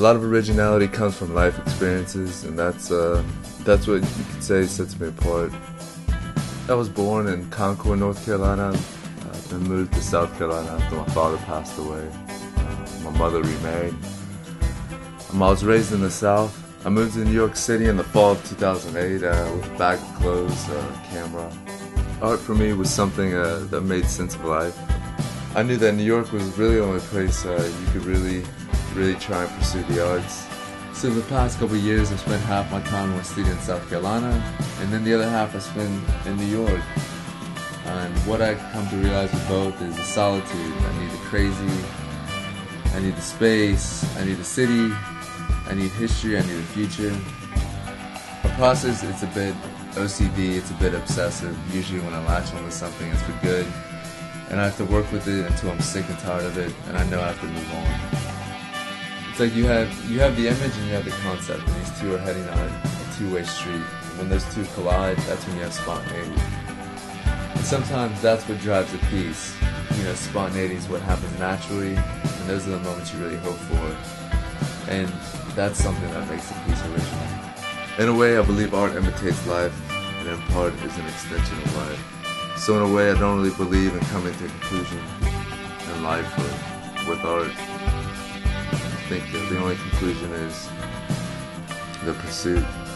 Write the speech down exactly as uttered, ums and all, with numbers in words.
a lot of originality comes from life experiences, and that's uh, that's what you could say sets me apart. I was born in Concord, North Carolina, uh, then moved to South Carolina after my father passed away. Uh, my mother remarried. Um, I was raised in the South. I moved to New York City in the fall of two thousand eight uh, with a bag of clothes, uh, camera. Art for me was something uh, that made sense of life. I knew that New York was really the only place uh, you could really, really try and pursue the arts. So in the past couple of years, I've spent half my time with a student in South Carolina, and then the other half I spend in New York. And what I come to realize with both is the solitude. I need the crazy, I need the space, I need the city, I need history, I need the future. A process, it's a bit O C D, it's a bit obsessive. Usually when I latch onto something, it's for good. And I have to work with it until I'm sick and tired of it, and I know I have to move on. It's like you have you have the image and you have the concept, and these two are heading on a two-way street. And when those two collide, that's when you have spontaneity. And sometimes that's what drives a piece. You know, spontaneity is what happens naturally, and those are the moments you really hope for. And that's something that makes a piece original. In a way, I believe art imitates life, and in part is an extension of life. So in a way, I don't really believe in coming to a conclusion in life or with art. I think that the only conclusion is the pursuit.